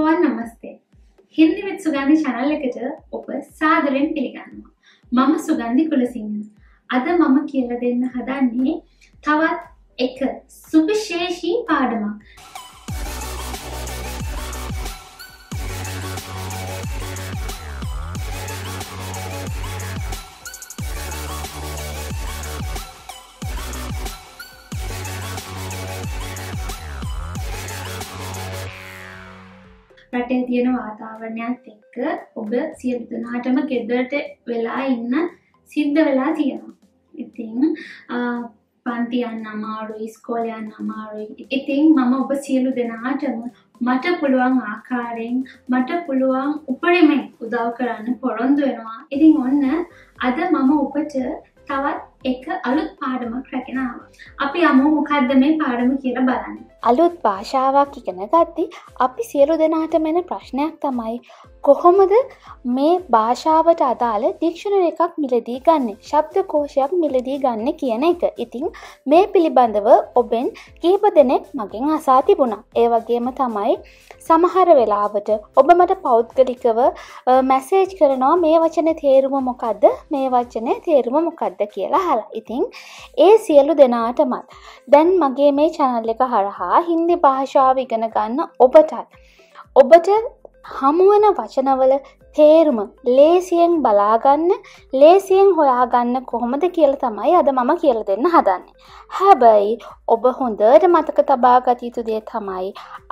और नमस्ते। हिंदी विद सुगंधी चैनल එකට ඔබ සාදරයෙන් පිළිගන්නවා। මම සුගන්ධි කුලසිංහ। අද මම කියලා දෙන්න හදන්නේ තවත් එක සුවිශේෂී පාඩමක්। රටේ තියෙන වාතාවරණයත් එක්ක ඔබ සියලු දෙනාටම ගෙදරට වෙලා ඉන්න සිද්ධ වෙලා තියෙනවා। ඉතින් පන්ති යන්න අමාරුයි, ඉස්කෝලේ යන්න අමාරුයි। ඉතින් මම ඔබ සියලු දෙනාටම මට පුළුවන් ආකාරයෙන් මට පුළුවන් උපරිම උදව් කරන්න පොරොන්දු වෙනවා। ඉතින් ඔන්න අද මම ඔබට තවත් එක අලුත් පාඩමක් රැගෙන ආවා। අපි යමු මොකද්ද මේ පාඩම කියලා බලන්න। අලුත් භාෂාවක් ඉගෙන ගත්තී අපි සියලු දෙනාටම එන ප්‍රශ්නයක් තමයි කොහොමද මේ භාෂාවට අදාළ ඩික්ෂනරි එකක් මිලදී ගන්නෙ, ශබ්දකෝෂයක් මිලදී ගන්නෙ කියන එක। ඉතින් මේ පිළිබඳව ඔබෙන් කීප දෙනෙක් මගෙන් අසා තිබුණා। ඒ වගේම තමයි සමහර වෙලාවට ඔබ මට පෞද්ගලිකව මැසේජ් කරනවා මේ වචනේ තේරුම මොකද්ද, මේ වචනේ තේරුම මොකද්ද කියලා। ඉතින් ඒ සියලු දෙනාටමත් දැන් මගේ මේ channel එක හරහා හින්දි භාෂාව ඉගෙන ගන්න ඔබට හමුවන වචනවල තේරුම ලේසියෙන් බලා ගන්න, ලේසියෙන් හොයා ගන්න කොහොමද කියලා තමයි අද මම කියලා දෙන්න හදන්නේ। හැබැයි ඔබ හොඳට මතක තබා ගත යුතු දේ තමයි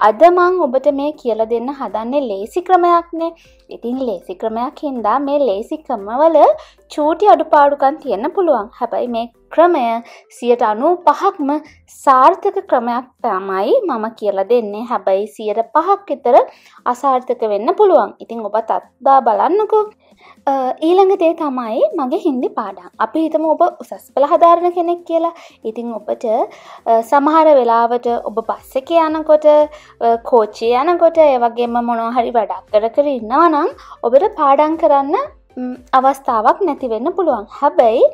අද මම ඔබට මේ කියලා දෙන්න හදන්නේ ලේසි ක්‍රමයක්නේ। ඉතින් ලේසි ක්‍රමයක් හින්දා මේ ලේසි ක්‍රමවල චූටි අඩුපාඩුකම් තියෙන්න පුළුවන්। හැබැයි මේ ක්‍රමය 95%ක්ම සාර්ථක ක්‍රමයක් තමයි මම කියලා දෙන්නේ। හැබැයි 5% විතර අසාර්ථක වෙන්න පුළුවන්। ඉතින් ඔබත් අත්දා බලන්නකෝ। ඊළඟ දේ තමයි මගේ හින්දි පාඩම්। අපි හිතමු ඔබ උසස් පෙළ හදාරන කෙනෙක් කියලා। ඉතින් ඔබට සමහර වෙලාවට ඔබ බස් එකේ යනකොට, කෝච්චිය යනකොට, ඒ වගේම මොනවා හරි වැඩක් කර ඉන්නවා නම් ඔබට පාඩම් කරන්න අවස්ථාවක් නැති වෙන්න පුළුවන්। හැබැයි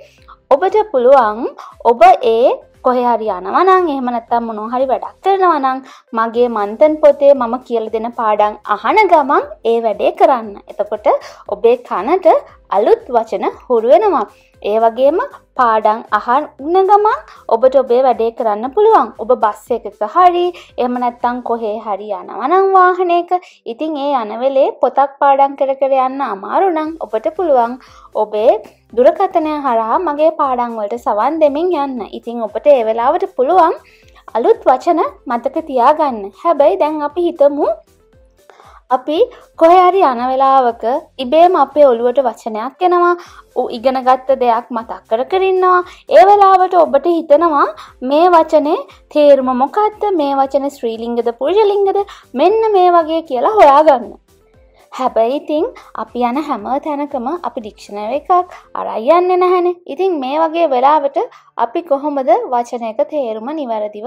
ඔබට පුළුවන් ඔබ ඒ කොහේ හරි යනවා නම්, එහෙම නැත්නම් මොනවා හරි වැඩක් කරනවා නම් මගේ මන්තන් පොතේ මම කියලා දෙන පාඩම් අහන ගමන් ඒ වැඩේ කරන්න। එතකොට ඔබේ කනට අලුත් වචන හුරු වෙනවා। ඒ වගේම පාඩම් අහන ගමන් ඔබට ඔබේ වැඩේ කරන්න පුළුවන්। ඔබ බස් එකක හරි එහෙම නැත්නම් කොහේ හරි යනවා නම් වාහනයක, ඉතින් ඒ යන වෙලේ පොතක් පාඩම් කර කර යන්න අමාරු නම් ඔබට පුළුවන් ඔබේ දුරකථනය හරහා මගේ පාඩම් වලට සවන් දෙමින් යන්න। ඉතින් ඔබට ඒ වෙලාවට පුළුවන් අලුත් වචන මතක තියාගන්න। හැබැයි දැන් අපි හිතමු අපි කොහේ හරි යන වෙලාවක ඉබේම අපේ ඔළුවට වචනයක් එනවා, ඉගෙනගත්ත දෙයක් මතක් කර කර ඉන්නවා। ඒ වෙලාවට ඔබට හිතෙනවා මේ වචනේ තේරුම මොකක්ද, මේ වචනේ ශ්‍රීලිංගද පුරුෂලිංගද, මෙන්න මේ වගේ කියලා හොයාගන්න। හැබැයි ඉතින් අපි යන හැම තැනකම අපි ඩික්ෂනරි එකක් අරන් යන්නේ නැහනේ। ඉතින් මේ වගේ වෙලාවට අපි කොහොමද වචනයක තේරුම නිවැරදිව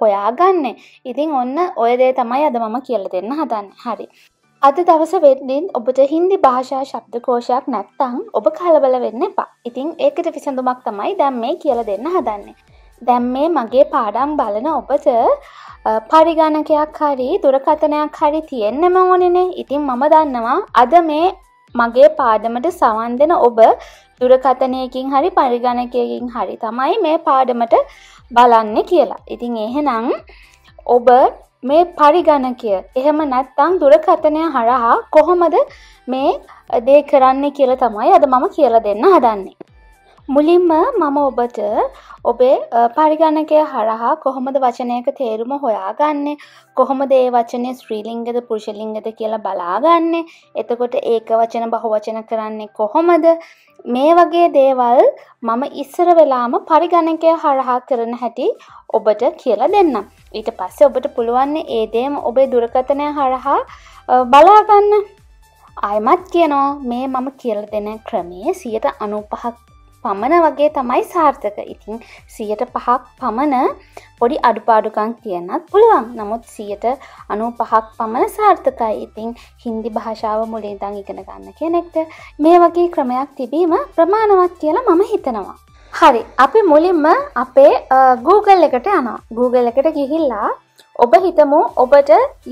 හොයාගන්නේ? ඉතින් ඔන්න ඔය දේ තමයි අද මම කියලා දෙන්න හදන්නේ। හරි, අද දවස වෙද්දී ඔබට හින්දි භාෂා ශබ්දකෝෂයක් නැත්නම් ඔබ කලබල වෙන්න එපා। ඉතින් ඒකට විසඳුමක් තමයි දැන් මේ කියලා දෙන්න හදන්නේ। දැන් මේ මගේ පාඩම් බලන ඔබට පරිගණකයක් හරි දුරකථනයක් හරි තියෙන්නම ඕනෙනේ। ඉතින් මම දන්නවා අද මේ මගේ පාඩමට සවන් දෙන ඔබ දුරකථනයකින් හරි පරිගණකයකින් හරි තමයි මේ පාඩමට බලන්නේ කියලා। ඉතින් එහෙනම් ඔබ මේ පරිගණකය එහෙම නැත්නම් දුරකථනය හරහා කොහොමද මේ දේ කරන්නේ කියලා තමයි අද මම කියලා දෙන්න හදන්නේ। මුලින්ම මම ඔබට ඔබේ පරිගණකය හරහා කොහොමද වචනයක තේරුම හොයාගන්නේ, කොහොමද ඒ වචනේ ස්ත්‍රීලිංගද පුරුෂලිංගද කියලා බලාගන්නේ, එතකොට ඒක වචන බහුවචන කරන්නේ කොහොමද, මේ වගේ දේවල් මම ඉස්සර වෙලාම පරිගණකය හරහා කරන හැටි ඔබට කියලා දෙන්නම්। ඊට පස්සේ ඔබට පුළුවන් ඒ දේම ඔබේ දුරකථනය හරහා බලාගන්න। ආයෙමත් කියනවා මේ මම කියලා දෙන ක්‍රමයේ 95% පමණ වගේ තමයි සාර්ථක। ඉතින් 105ක් පමණ පොඩි අඩුපාඩුකම් කියන්නත් පුළුවන්, නමුත් 95%ක් පමණ සාර්ථකයි। ඉතින් හින්දි භාෂාව මුලින් ඉඳන් ඉගෙන ගන්න කෙනෙක්ට මේ වගේ ක්‍රමයක් තිබීම ප්‍රමාණවත් කියලා මම හිතනවා। හරි, අපි මුලින්ම අපේ Google එකට යනවා। Google එකට ගිහිල්ලා ඔබ හිතමු ඔබට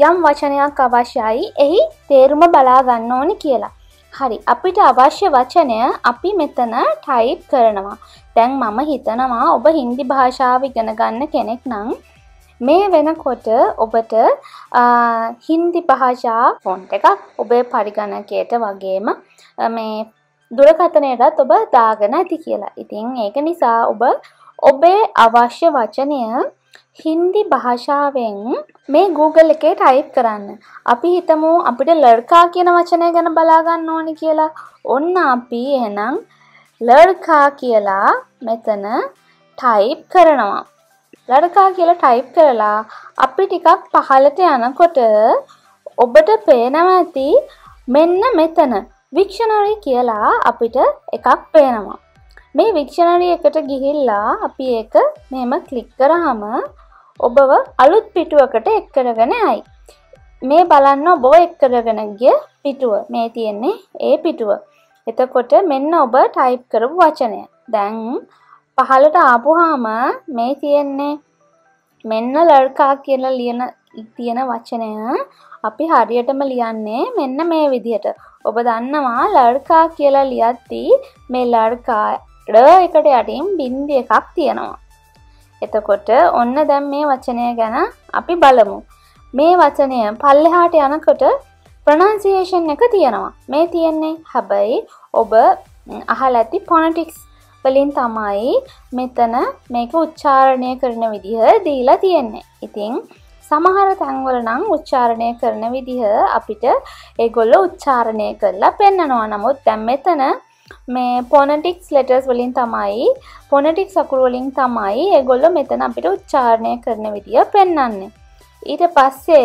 යම් වචනයක් අවශ්‍යයි එහි තේරුම බලා ගන්න ඕනි කියලා. හරි අපිට අවශ්‍ය වචනය අපි මෙතන ටයිප් කරනවා. දැන් මම හිතනවා ඔබ හින්දි භාෂාව ඉගෙන ගන්න කෙනෙක් නම් මේ වෙනකොට ඔබට හින්දි භාෂා ෆොන්ට් එකක් ඔබේ පරිගණකයට වගේම මේ දුරකථනයටත් ඔබ දාගෙන ඇති කියලා. ඉතින් ඒක නිසා ඔබ ඔබේ අවශ්‍ය වචනය हिंदी भाषा में गूगल के टाइप कराना अभी हितमो अभी लड़का की वचने गन बलागा नोन कियला ओन्ना अभी है ना लड़का कियला मेतन टाइप करना लड़का कियला टाइप करला अभी टिका पहालते आना कोट ओबट पेना माती मेन्ना मेतन विक्शनरी कियला अभी ट एकाक पेना मैं विक्शनरी एකට ගිහිල්ලා අපි ඒක මෙහෙම ක්ලික් කරාම ඔබව අලුත් පිටුවකට එක් කරගෙන ආයි. මේ බලන්න ඔබව එක් කරගෙන ගිය පිටුව. මේ තියෙන්නේ ඒ පිටුව. එතකොට මෙන්න ඔබ ටයිප් කරපු වචනය. දැන් පහළට ආපුවාම මේ තියෙන්නේ මෙන්න ලර්කා කියලා ලියන තියෙන වචනය. අපි හරියටම ලියන්නේ මෙන්න මේ විදිහට. ඔබ දන්නවා ලර්කා කියලා ලියද්දී මේ ලර්කා එකට යටින් බින්දු එකක් තියෙනවා. එතකොට ඔන්න දැන් මේ වචනය ගැන අපි බලමු. මේ වචනය පල්ලෙහාට යනකොට ප්‍රොනන්සියේෂන් එක තියෙනවා. මේ තියෙන්නේ හැබැයි ඔබ අහලා ඇති ෆොනටික්ස් වලින් තමයි මෙතන මේක උච්චාරණය කරන විදිහ දීලා තියෙන්නේ. ඉතින් සමහර තැන්වල නම් උච්චාරණය කරන විදිහ අපිට ඒගොල්ලෝ උච්චාරණය කරලා පෙන්නනවා. නමුත් දැන් මෙතන मैं फोनेटिक्स लेटर्स वाली तमाई फोनेटिक्स अकुर वाली तमाई एगोलो मेतन अपने तो उच्चारण करने विधिया पेन्ना ने इधर पासे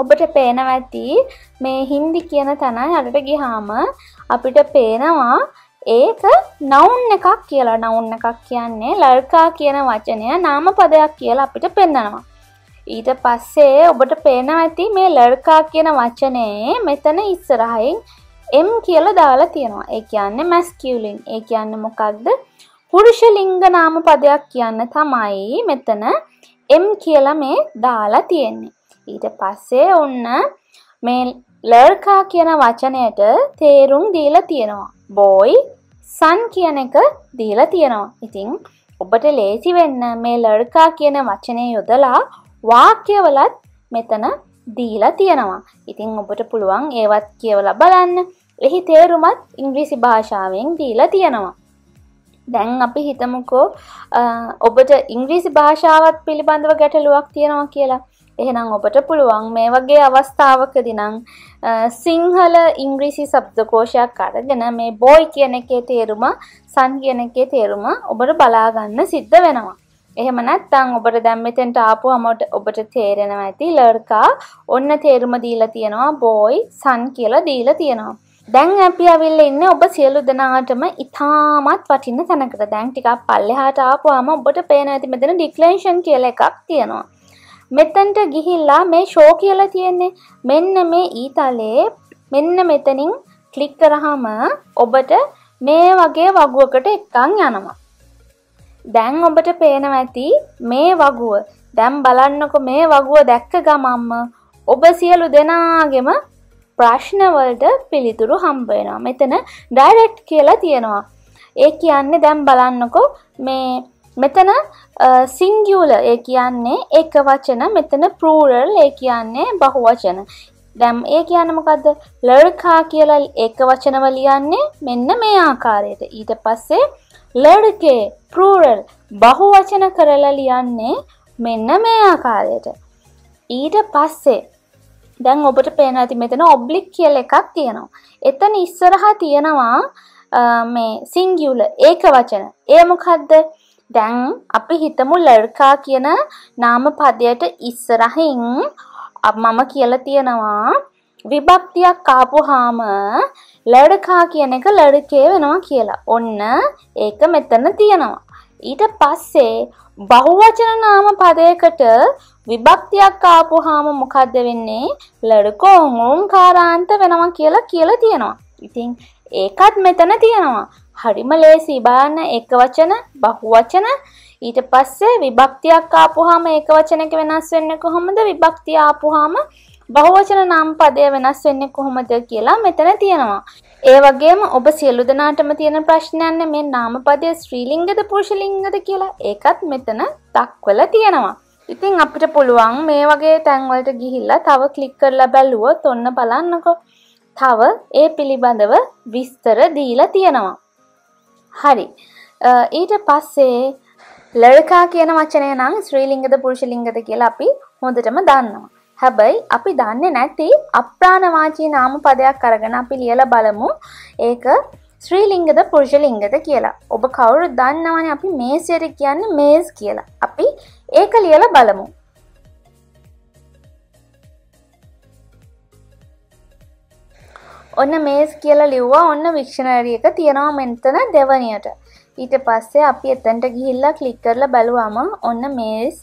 अब इधर पेना वाली मैं हिंदी किया ना था ना यार तो कि हाँ मैं अपने तो पेना वां एक नाउन ने का किया ला नाउन ने का किया ने लड़का किया ना वाचन या नाम पदया किया ला अपने तो पेन्ना ना ඊට පස්සේ ඔබට පේනවා ඇති මේ ලර්කා කියන වචනේ මෙතන ඉස්සරහින් M කියලා දාලා තියෙනවා. ඒ කියන්නේ masculine. ඒ කියන්නේ මොකක්ද? පුරුෂ ලිංග නාම පදයක් කියන්න තමයි මෙතන M කියලා මේ දාලා තියෙන්නේ. ඊට පස්සේ ඔන්න මේ ලර්කා කියන වචනයට තේරුම් දීලා තියෙනවා. boy son කියන එක දීලා තියෙනවා. ඉතින් ඔබට ලේසි වෙන්න මේ ලර්කා කියන වචනේ යොදලා වාක්‍යවලත් මෙතන දීලා තියෙනවා. ඉතින් ඔබට පුළුවන් ඒවත් කියවලා බලන්න. එහි තේරුමත් ඉංග්‍රීසි භාෂාවෙන් දීලා තියෙනවා. දැන් අපි හිතමුකෝ ඔබට ඉංග්‍රීසි භාෂාවත් පිළිබඳව ගැටලුවක් තියෙනවා කියලා. එහෙනම් ඔබට පුළුවන් මේ වගේ අවස්ථාවකදී නම් සිංහල ඉංග්‍රීසි શબ્දකෝෂයක් අරගෙන මේ boy කියන එකේ තේරුම, son කියන එකේ තේරුම ඔබට බලා ගන්න සිද්ධ වෙනවා. එහෙම නැත්නම් ඔබට දැන් මෙතෙන්ට ආපුවම ඔබට තේරෙනවා ඇති ලර්කා ඔන්න තේරුම දීලා තියෙනවා boy son කියලා දීලා තියෙනවා. දැන් අපි අවිල්ල ඉන්නේ ඔබ සියලු දෙනාටම ඉතාමත් වටින තැනකට. දැන් ටිකක් පල්ලෙහාට ආපුවම ඔබට පේන ඇති මෙතන ඩික්ලේෂන් කියලා එකක් තියෙනවා. මෙතෙන්ට ගිහිල්ලා මේ show කියලා තියෙන්නේ. මෙන්න මේ ඊතලයේ මෙන්න මෙතනින් ක්ලික් කරාම ඔබට මේ වගේ වගුවකට එක්කන් යනවා. දැන් ඔබට පේනවා ඇති මේ වගුව. දැන් බලන්නකො මේ වගුව දැක්ක ගමන්ම ඔබ සියලු දෙනාගේම ප්‍රශ්න වලට පිළිතුරු හම්බ වෙනවා. මෙතන ඩයිරෙක්ට් කියලා තියෙනවා. ඒ කියන්නේ දැන් බලන්නකො මේ මෙතන සින්ගියුලර් ඒ කියන්නේ එක වචන, මෙතන ප්ලූරල් ඒ කියන්නේ බහුවචන. දැන් ඒ කියන්නේ මොකද්ද? ලර්කා කියලා එක වචනව ලියන්නේ මෙන්න මේ ආකාරයට. ඊට පස්සේ लड़के प्लूरल बहुवचन करला लियाने मेन्न मे आकारයට ඊට පස්සේ දැන් ඔබට පේනවා ඇති මෙතන ඔබ්ලික් කියලා එකක් තියෙනවා. එතන ඉස්සරහා තියෙනවා මේ සින්ගියුලර් ඒකවචන. ඒ මොකද්ද? දැන් අපි හිතමු ලර්කා කියන නාම පදයට ඉස්සරහින් මම කියලා තියෙනවා විභක්තියක් ආපුවාම ලඩකා කියන එක ලඩකේ වෙනවා කියලා. ඔන්න ඒක මෙතන තියෙනවා. ඊට පස්සේ බහුවචන නාම පදයකට විභක්තියක් ආපුවාම මොකද වෙන්නේ? ලඩකෝ ඕංකාරාන්ත වෙනවා කියලා තියෙනවා. ඉතින් ඒකත් මෙතන තියෙනවා. හරිම ලේසි. බලන්න එක වචන, බහුවචන ඊට පස්සේ විභක්තියක් ආපුවාම ඒකවචනයක වෙනස් වෙන්නේ කොහොමද? විභක්තිය ආපුවාම බහුවචන නම් පදය වෙනස් වෙන්නේ කොහොමද කියලා මෙතන තියෙනවා. ඒ වගේම ඔබ සියලු දෙනාටම තියෙන ප්‍රශ්නයන්නේ මේ නාම පදයේ ස්ත්‍රීලිංගද පුරුෂලිංගද කියලා. ඒකත් මෙතන දක්වලා තියෙනවා. ඉතින් අපිට පුළුවන් මේ වගේ තැන් වලට ගිහිල්ලා තව ක්ලික් කරලා බලුවොත් ඔන්න බලන්නකෝ. තව ඒ පිළිබඳව විස්තර දීලා තියෙනවා. හරි. ඊට පස්සේ ලරකා කියන වචනය නම් ස්ත්‍රීලිංගද පුරුෂලිංගද කියලා අපි හොඳටම දන්නවා. හැබැයි අපි දන්නේ නැති අප්‍රාණවාචී නාම පදයක් අරගෙන අපි ලියලා බලමු. ඒක ස්ත්‍රීලිංගද පුරුෂලිංගද කියලා. ඔබ කවුරුද දන්නවනේ අපි මේසෙට කියන්නේ මේස් කියලා. අපි ඒක ලියලා බලමු. ඔන්න මේස් කියලා ලිව්වා. ඔන්න වික්ෂනරි එක තියනවා මෙතන දෙවණියට. ඊට පස්සේ අපි එතනට ගිහිල්ලා ක්ලික් කරලා බලුවාම ඔන්න මේස්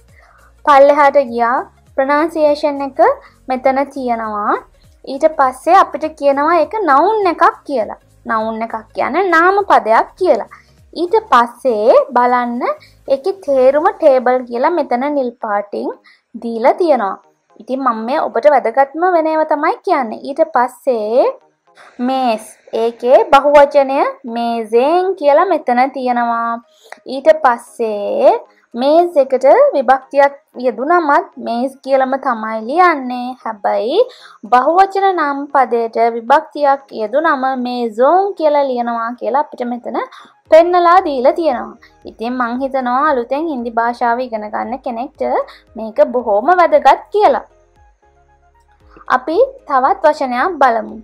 පල්ලෙහාට ගියා. ප්‍රොනන්සියේෂන් එක මෙතන තියනවා. ඊට පස්සේ අපිට කියනවා ඒක නවුන් එකක් කියලා. නවුන් එකක් කියන්නේ නාම පදයක් කියලා. ඊට පස්සේ බලන්න ඒකේ තේරුම ටේබල් කියලා මෙතන නිල් පාටින් දීලා තියනවා. ඉතින් මම මේ ඔබට වැදගත්ම වෙන ඒවා තමයි කියන්නේ. ඊට පස්සේ මේස් ඒකේ බහුවචනය මේසෙන් කියලා මෙතන තියෙනවා. ඊට පස්සේ මේස් එකට විභක්තියක් යෙදුනමත් මේස් කියලාම තමයි ලියන්නේ. හැබැයි බහුවචන නම් පදයට විභක්තියක් යෙදුනම මේසොන් කියලා ලියනවා කියලා අපිට මෙතන පෙන්නලා දීලා තියෙනවා. ඉතින් මං හිතනවා අලුතෙන් හින්දි භාෂාව ඉගෙන ගන්න කෙනෙක්ට මේක බොහොම වැදගත් කියලා. අපි තවත් වචනයක් බලමු.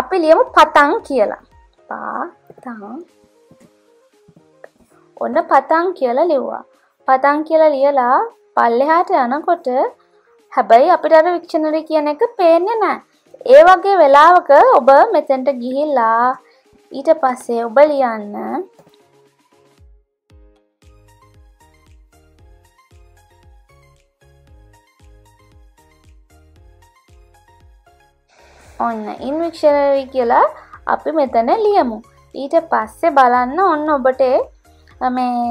අපි ලියමු පතන් කියලා. පතන්. ඔන්න පතන් කියලා ලිව්වා. පතන් කියලා ලියලා පල්ලෙහාට යනකොට හැබැයි අපිට අර වික්ෂනරි කියන එක පේන්නේ නැහැ. ඒ වගේ වෙලාවක ඔබ මෙතෙන්ට ගිහිල්ලා ඊට පස්සේ ඔබ ලියන්න ඔන්න ඉන් වික්ෂනරි කියලා අපි මෙතන ලියමු. ඊට පස්සේ බලන්න ඔන්න ඔබට මේ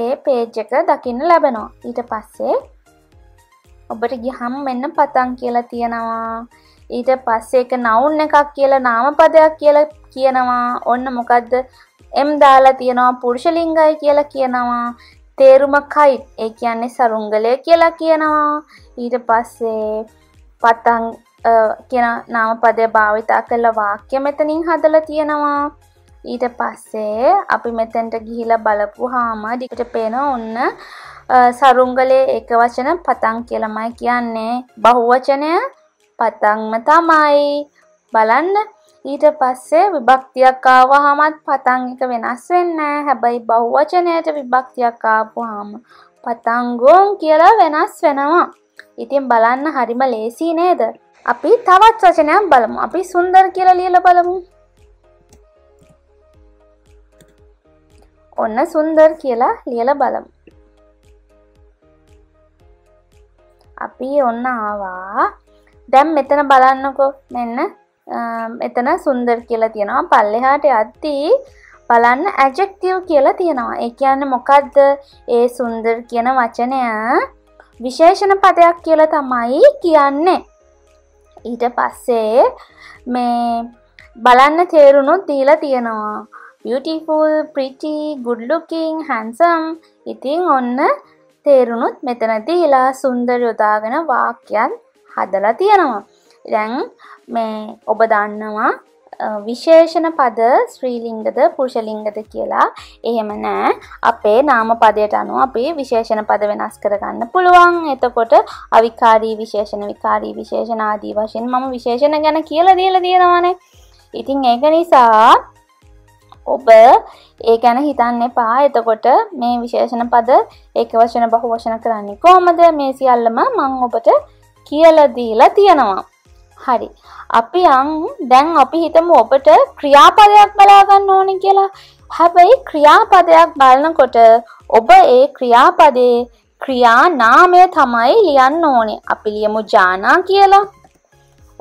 ඒ page එක දකින්න ලැබෙනවා. ඊට පස්සේ ඔබට ගියහම මෙන්න පතන් කියලා තියනවා. ඊට පස්සේ ඒක noun එකක් කියලා නාම පදයක් කියලා කියනවා. ඔන්න මොකද්ද m දාලා තියනවා පුරුෂලිංගයි කියලා කියනවා. තේරුම kite ඒ කියන්නේ සරුංගලය කියලා කියනවා. ඊට පස්සේ පතන් කියන නාම පදය භාවිතා කළ වාක්‍ය මෙතනින් හදලා තියෙනවා. ඊට පස්සේ අපි මෙතෙන්ට ගිහිලා බලපුවාම ඩිකට පේන ඔන්න සරුංගලේ ඒකවචන පතන් කියලාමයි කියන්නේ. බහුවචනය පතන්ම තමයි. බලන්න ඊට පස්සේ විභක්තියක් ආවහමත් පතන් එක වෙනස් වෙන්නේ නැහැ. හැබැයි බහුවචනයට විභක්තියක් ආපුවාම පතන්ගොන් කියලා වෙනස් වෙනවා. ඉතින් බලන්න හරිම ලේසි නේද? අපි තවත් වචනයක් බලමු. අපි සුන්දර කියලා ලියලා බලමු. ඔන්න සුන්දර කියලා ලියලා බලමු. අපි ඔන්න ආවා. දැන් මෙතන බලන්නකෝ. මෙන්න මෙතන සුන්දර කියලා තියෙනවා. පල්ලෙහාට යද්දී බලන්න ඇඩ්ජෙක්ටිව් කියලා තියෙනවා. ඒ කියන්නේ මොකද්ද? ඒ සුන්දර කියන වචනය විශේෂණ පදයක් කියලා තමයි කියන්නේ. ඊට පස්සේ මේ බලන්න තේරුණොත් දීලා තියෙනවා beautiful, pretty, good looking, handsome. ඉතින් ඔන්න තේරුණොත් මෙතන දීලා සුන්දර යොදාගෙන වාක්‍යයන් හදලා තියෙනවා. දැන් මේ ඔබ දන්නවා විශේෂණ පද ස්ත්‍රීලිංගද පුරුෂලිංගද කියලා. එහෙම නැහැ. අපේ නාම පදයට අනුව අපි විශේෂණ පද වෙනස් කරගන්න පුළුවන්. එතකොට අවිකාරී විශේෂණ, විකාරී විශේෂණ ආදී වශයෙන් මම විශේෂණ ගැන කියලා දීලා තියෙනවානේ. ඉතින් ඒක නිසා ඔබ ඒ ගැන හිතන්න එපා. එතකොට මේ විශේෂණ පද ඒකවචන බහුවචන කරන්නේ කොහොමද? මේ සියල්ලම මම ඔබට කියලා දීලා තියෙනවා. හරි. අපි දැන් අපි හිතමු ඔබට ක්‍රියාපදයක් බලා ගන්න ඕනේ කියලා. හැබැයි ක්‍රියාපදයක් බලනකොට ඔබ ඒ ක්‍රියාපදේ ක්‍රියානාමය තමයි ලියන්න ඕනේ. අපි ලියමු ජානා කියලා.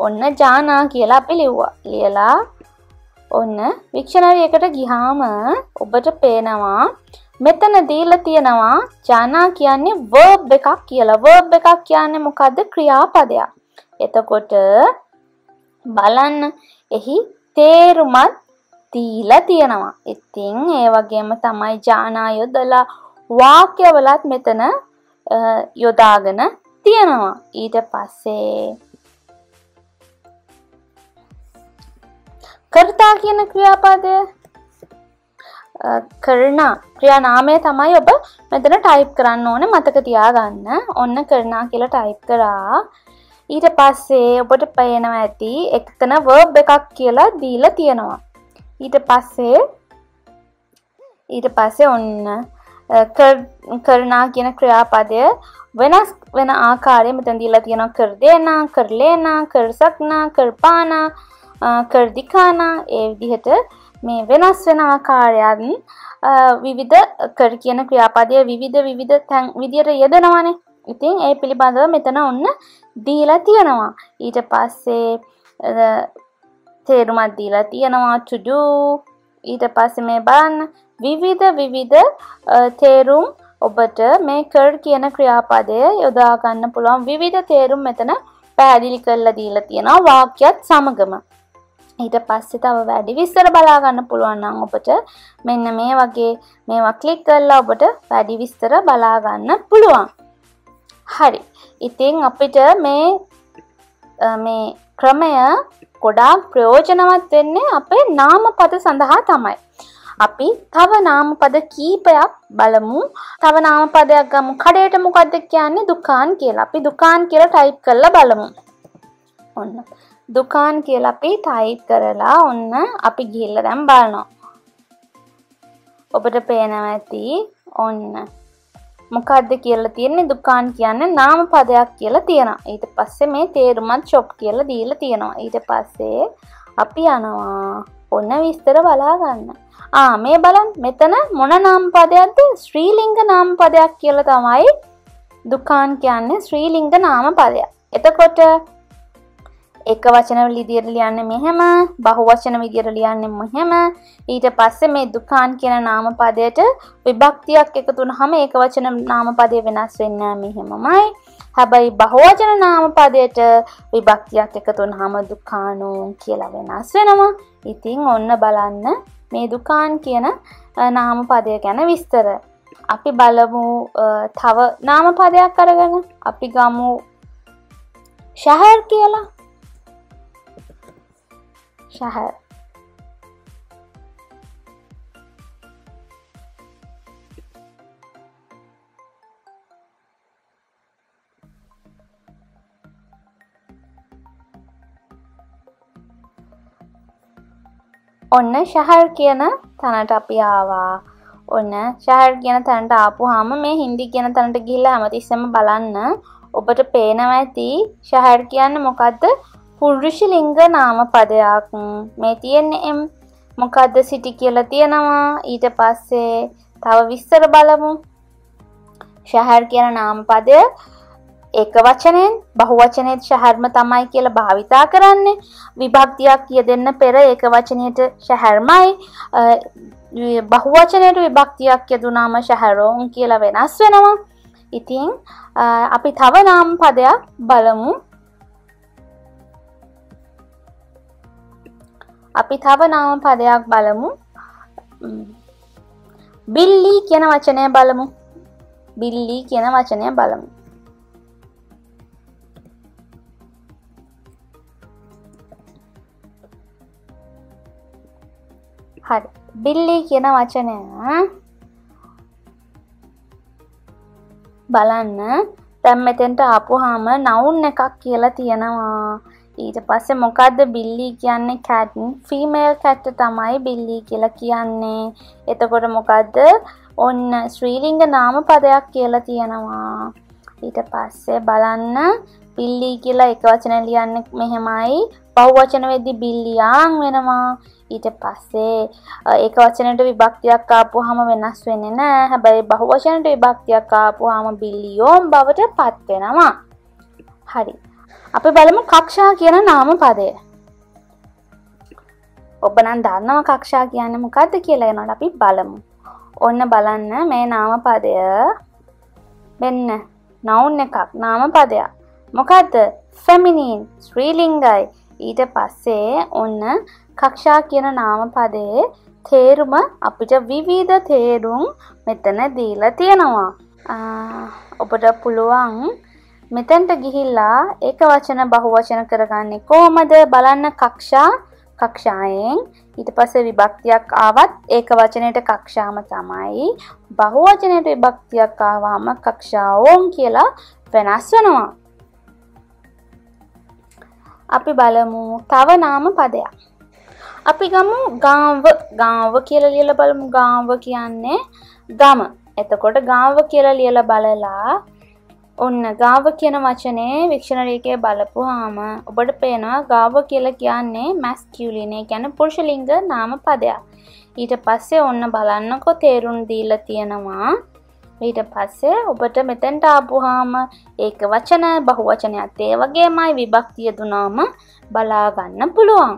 ඔන්න ජානා කියලා අපි ලිව්වා. ලියලා ඔන්න වික්ෂනරි එකට ගියාම ඔබට පේනවා මෙතන දීලා තියෙනවා ජානා කියන්නේ verb එකක් කියලා. verb එකක් කියන්නේ මොකද්ද? ක්‍රියාපදයක්. එතකොට බලන්න එහි තේරුමත් දීලා තියෙනවා. ඉතින් ඒ වගේම තමයි ජානා යොදලා වාක්‍යවලත් මෙතන යොදාගෙන තියෙනවා. ඊට පස්සේ कर्ता කියන ක්‍රියාපදය කරනා ක්‍රියානාමය තමයි ඔබ මෙතන ටයිප් කරන්න ඕනේ, මතක තියාගන්න. ඔන්න කරනා කියලා ටයිප් කරා. ඊට පස්සේ ඔබට පේනවා ඇති එක්තන verb එකක් කියලා දීලා තියෙනවා. ඊට පස්සේ ඔන්න කරනා කියන ක්‍රියාපදය වෙනස් වෙන ආකාරයෙන් මෙතන දීලා තියෙනවා. කර දෙනා, කර ලේනා, කර සක්නා, කර පානා, कर दिखाना ये विधिहट में वेनस्वेना कार्यादन विविध कर किया न क्रियापादे विविध विविध थैंग विधिहट यदनवाने इतिंग ये पिलिबांधव मेतना उन्न दीला तीयनवा. ඊට පස්සේ තේරුමක් දීලා තියනවා to do. ඊට පස්සේ මේ බලන්න විවිධ තේරුම් ඔබට මේ කර කියන ක්‍රියාපදය යොදා ගන්න පුළුවන්. විවිධ තේරුම් මෙතන පැහැදිලි කරලා දීලා තියනවා වාක්‍යයත් සමගම. ඊට පස්සේ තව වැඩි විස්තර බලා ගන්න පුළුවන් නම් ඔබට මෙන්න මේ වගේ මේවා ක්ලික් කරලා ඔබට වැඩි විස්තර බලා ගන්න පුළුවන්. හරි. ඉතින් අපිට මේ ක්‍රමය ගොඩාක් ප්‍රයෝජනවත් වෙන්නේ අපේ නාමපද සඳහා තමයි. අපි තව නාමපද කීපයක් බලමු. තව නාමපදයක් ගමු. කඩේට මොකද්ද කියන්නේ? දුකාන් කියලා. අපි දුකාන් කියලා ටයිප් කරලා බලමු. ඔන්න දුකාන් කියලා අපි ටයිප් කරලා ඔන්න අපි ගිහිල්ලා දැන් බලනවා. ඔබට පේනවා ඇති ඔන්න මොකද්ද කියලා තියෙන්නේ? දුකාන් කියන්නේ නාම පදයක් කියලා තියෙනවා. ඊට පස්සේ මේ තේරුමත් shop කියලා දීලා තියෙනවා. ඊට පස්සේ අපි යනවා ඔන්න විස්තර බලා ගන්න. මේ බලන්න මෙතන මොන නාම පදයක්ද? ශ්‍රී ලිංග නාම පදයක් කියලා තමයි දුකාන් කියන්නේ ශ්‍රී ලිංග නාම පදයක්. එතකොට एक वचन विधियर लियाने मेहम बहुवचन विधियर लियाने मेहम ඊට පස්සේ මේ දුකාන් කියන නාම පදයට විභක්තියක් එකතු වුනහම ඒක වචන නාම පදේ වෙනස් වෙන්නේ මෙහෙමමයි. හැබැයි බහුවචන නාම පදයට විභක්තියක් එකතු වුනහම දුකානෝ කියලා වෙනස් වෙනවා. ඉතින් ඔන්න බලන්න මේ දුකාන් කියන නාම පදය ගැන විස්තර. අපි බලමු තව නාම පදයක් අරගෙන. අපි ගමු ශහර් කියලා. शहर ओन्न शहर के ना थाना टापिया आवा. ओन्न शहर के ना थाना टापू हाम में हिंदी के ना थाना गिला हम तीसम बालान ना ओबट पेना में ती शहर के ना मुकाद पुरुष लिंग नाम पदयाक में තියෙන්නේ එම් මොකද්ද? සිටි කියලා තියෙනවා. ඊට පස්සේ තව විස්තර බලමු. ශහර් කියන නාම පදය එක වචනෙන් බහුවචනෙත් ශහර්ම තමයි කියලා භාවිතා කරන්නේ. විභක්තියක් කියදෙන්න පෙර ඒක වචනයට ශහර්මයි බහුවචනයට විභක්තියක් කියදුනාම ශහරෝන් කියලා වෙනස් වෙනවා. ඉතින් අපි තව නාම පදයක් බලමු. අපි තව නාම පදයක් බලමු. බිල්ලි කියන වචනය බලමු. බිල්ලි කියන වචනය බලමු. හරි. බිල්ලි කියන වචනය බලන්න. දැන් මෙතෙන්ට ආපුවාම noun එකක් කියලා තියෙනවා. ඊට පස්සේ මොකද්ද? බිල්ලි කියන්නේ cat. female cat තමයි බිල්ලි කියලා කියන්නේ. එතකොට මොකද්ද? ඔන්න ශ්‍රී ලිංග නාම පදයක් කියලා තියෙනවා. ඊට පස්සේ බලන්න බිල්ලි කියලා එක වචන ලියන්නේ මෙහෙමයි. බහුවචන වෙද්දී බිල්ලියාන් වෙනවා. ඊට පස්සේ ඒක වචනයට විභක්තියක් ආපුවාම වෙනස් වෙන්නේ නැහැ. හැබැයි බහුවචනයට විභක්තියක් ආපුවාම බිල්ලියෝන් බවට පත් වෙනවා. හරි. අපි බලමු කක්ෂා කියන නාම පදය. ಒಬ್ಬನ ದಾನ ಕಕ್ಷಾಗಿಯಾನ ಮುಖದ කියලා යනවාට අපි බලමු. ඔන්න බලන්න මේ නාම පදය වෙන්න noun එකක් නාම පදයක්. මොකද්ද? feminine ස්ත්‍රීලිංගයි. ඊට පස්සේ ඔන්න කක්ෂා කියන නාම පදයේ තේරුම අපිට විවිධ තේරුම් මෙතන දීලා තියෙනවා. ඔබට පුළුවන් මෙතෙන්ට ගිහිල්ලා ඒක වචන බහුවචන කරගන්නේ කොහමද බලන්න. කක්ෂා කක්ෂායෙන් ඊට පස්සේ විභක්තියක් ආවත් ඒක වචනයට කක්ෂාම තමයි, බහුවචනයට විභක්තියක් ආවම කක්ෂාවෝන් කියලා වෙනස් වෙනවා. අපි බලමු තව නාම පදයක්. අපි ගමු ගාව. ගාව කියලා ලියලා බලමු. ගාව කියන්නේ ගම. එතකොට ගාව කියලා ලියලා බලලා ඔන්න ගාව කියන වචනේ වික්ෂනරි එකේ බලපුවාම ඔබට පේනවා ගාව කියලා කියන්නේ masculine, ඒ කියන්නේ පුරුෂලිංග නාම පදයක්. ඊට පස්සේ ඔන්න බලන්නකෝ තේරුම් දීලා තියෙනවා. ඊට පස්සේ ඔබට මෙතෙන්ට ආපුවාම ඒක වචන බහුවචනයත් ඒ වගේමයි විභක්තිය දුනාම බලා ගන්න පුළුවන්.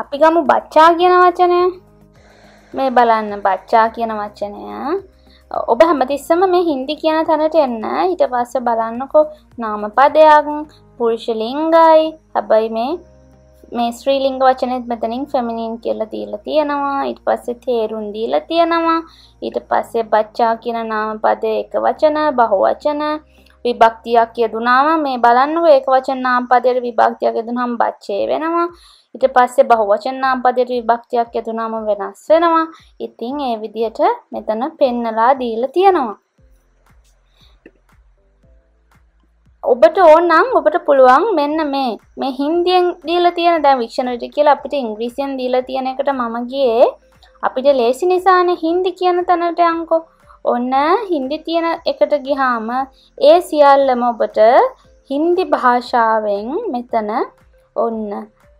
අපි ගමු බච්චා කියන වචනය. මේ බලන්න බච්චා කියන වචනය. ඔබ හැමතිස්සම මේ හින්දි කියන තැනට එන්න. ඊට පස්සේ බලන්නකෝ නාම පදයක් පුරුෂලිංගයි. හැබැයි මේ ශ්‍රී ලිංග වචනේත් මෙතනින් ෆෙමිනින් කියලා දීලා තියෙනවා. ඊට පස්සේ තේරුම් දීලා තියෙනවා. ඊට පස්සේ බච්චා කියන නාම පදේ එක වචන බහුවචන විභක්තියක් යදුනාම මේ බලන්නකෝ ඒක වචන නාම පදයට විභක්තියක් යදුනහම බච්චේ වෙනවා. ඊට පස්සේ බහුවචන නාම පදයට විභක්තියක් යදුනාම වෙනස් වෙනවා. ඉතින් ඒ විදිහට මෙතන පෙන්නලා දීලා තියෙනවා. ඔබට ඕන නම් ඔබට පුළුවන් මෙන්න මේ හින්දියෙන් දීලා තියෙන දැන් වික්ෂනරි කියලා අපිට ඉංග්‍රීසියෙන් දීලා තියෙන එකට මම ගියේ අපිට ලේසි නිසානේ හින්දි කියන තැනට යන්කෝ. ඔන්න හින්දි තියෙන එකට ගියාම ඒ සියල්ලම ඔබට හින්දි භාෂාවෙන් මෙතන ඔන්න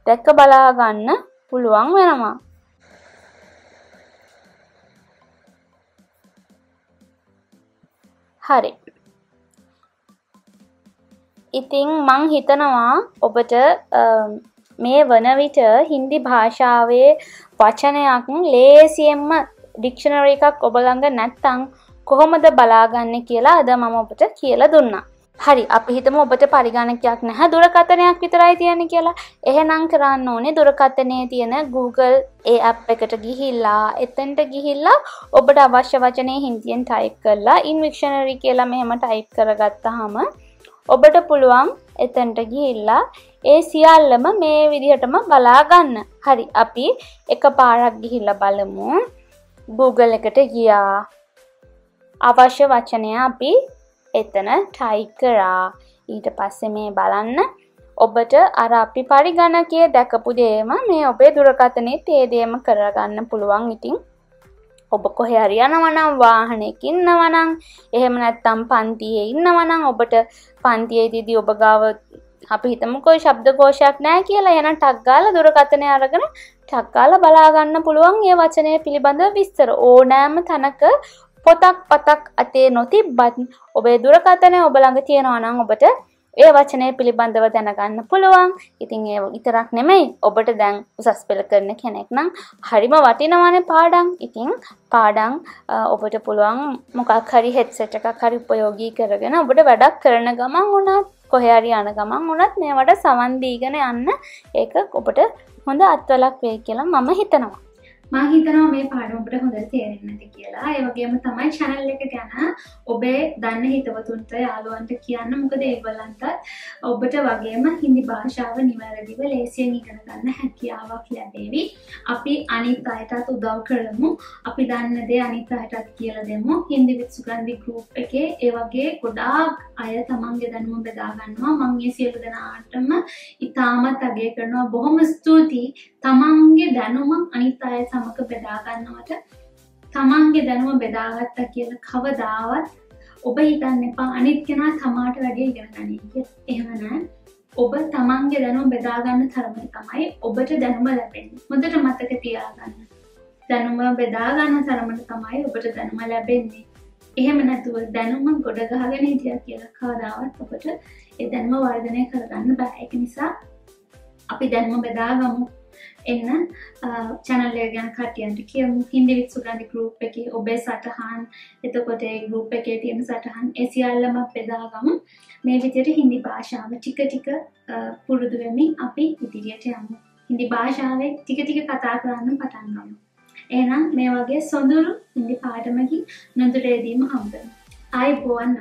දැක බලා ගන්න පුළුවන් වෙනවා. හරි. ඉතින් මං හිතනවා ඔබට මේ වන විට හින්දි භාෂාවේ වචනයක් ලේසියෙන්ම ඩික්ෂනරි එකක් ඔබ ළඟ නැත්නම් කොහොමද බලාගන්නේ කියලා අද මම ඔබට කියලා දුන්නා. හරි, අපි හිතමු ඔබට පරිගණකයක් නැහැ, දුරකථනයක් විතරයි තියෙන්නේ කියලා. එහෙනම් කරන්න ඕනේ දුරකථනයේ තියෙන Google ඒ app එකට ගිහිල්ලා එතෙන්ට ගිහිල්ලා ඔබට අවශ්‍ය වචනේ හින්දියෙන් ටයිප් කරලා in dictionary කියලා මෙහෙම ටයිප් කරගත්තාම ඔබට පුළුවන් එතනට ගිහිල්ලා ඒ සියල්ලම මේ විදිහටම බලා ගන්න. හරි, අපි එකපාරක් ගිහිල්ලා බලමු. Google එකට ගියා. අවශ්‍ය වචනය අපි එතන ටයිප් කරා. ඊට පස්සේ මේ බලන්න ඔබට අර අපි පරිගණකයේ දැකපු දේම මේ ඔබේ දුරකථනයේ තේ දේම කරගන්න පුළුවන්. ඉතින් ඔබ කොහේ හරි යනවා නම්, වාහනයක ඉන්නවා නම්, එහෙම නැත්නම් පන්තියේ ඉන්නවා නම්, ඔබට පන්තියේදී ඔබ ගාව අපි හිතමුකෝ ශබ්දකෝෂයක් නැහැ කියලා, එහෙනම් ටක් ගාලා දුරකථනය අරගෙන ටක් ගාලා බලා ගන්න පුළුවන් මේ වචනය පිළිබඳ විස්තර. ඕනෑම තැනක පොතක් පතක් අතේ නොතිබ්බත් ඔබේ දුරකථනය ඔබ ළඟ තියෙනවා නම් ඔබට ඒ වචනය පිළිබඳව දැනගන්න පුළුවන්. ඉතින් ඒ විතරක් නෙමෙයි, ඔබට දැන් උසස් පෙළ කරන කෙනෙක් නම් හරිම වටිනවනේ පාඩම්. ඉතින් පාඩම් ඔබට පුළුවන් මොකක් හරි හෙඩ්සෙට් එකක් හරි ප්‍රයෝගී කරගෙන ඔබට වැඩක් කරන ගමන් වුණත්, කොහේ හරි යන ගමන් වුණත් මේවට සවන් දීගෙන යන්න ඒක ඔබට හොඳ අත්වලක් වෙයි කියලා මම හිතනවා. මම හිතනවා මේ පාඩම ඔබට හොඳට තේරෙන්නේ නැති කියලා. ඒ වගේම තමයි channel එක ගැන ඔබේ දන්න හිතවතුන්ට, යාළුවන්ට කියන්න. මොකද ඒගොල්ලන්ටත් ඔබට වගේම හින්දි භාෂාව නිවැරදිව ලේසියෙන් ඉගෙන ගන්න හැකියාවක් ලැබෙවි. අපි අනිත් අයටත් උදව් කරමු. අපි දන්න දේ අනිත් අයටත් කියලා දෙමු. හින්දි with සුගන්ධි group එකේ ඒ වගේ ගොඩාක් අය තමන්ගේ දැනුම බෙදා ගන්නවා. මම මේ සියලු දෙනාටම ඉතාමත් අගය කරනවා. බොහොම ස්තුතියි. තමන්ගේ දැනුම අනිත් අය සමග බෙදා ගන්නවට. තමන්ගේ දැනුම බෙදාගත්තා කියලා කවදාවත් ඔබ හිතන්න එපා අනිත් කෙනා තමාට වැඩිය ඉගෙන ගන්න කියලා. එහෙම නැහැ. ඔබ තමන්ගේ දැනුම බෙදා ගන්න තරමට තමයි ඔබට දැනුම ලැබෙන්නේ. හොඳට මතක තියාගන්න. දැනුම බෙදා ගන්න තරමට තමයි ඔබට දැනුම ලැබෙන්නේ. එහෙම නැතුව දැනුම ගොඩ ගහගෙන හිටියා කියලා කවදාවත් ඔබට ඒ දැනුම වර්ධනය කරගන්න බෑ. ඒක නිසා අපි දැන්ම බෙදාගමු. එන්න channel එක ගැන කට්ටියන්ට කියමු. Hindi with Sugandhi group එකේ ඔබේ සටහන්, එතකොට ඒ group එකේ තියෙන සටහන් ඒ සියල්ලම බෙදාගමු. මේ විදිහට හින්දි භාෂාව ටික ටික පුරුදු වෙමින් අපි ඉදිරියට යමු. හින්දි භාෂාවේ ටික ටික කතා කරන්න පටන් ගමු. එහෙනම් මේ වගේ සොඳුරු හින්දි පාඩමකින් නොදුරේදීම හම්බෙමු. ආයුබෝවන්.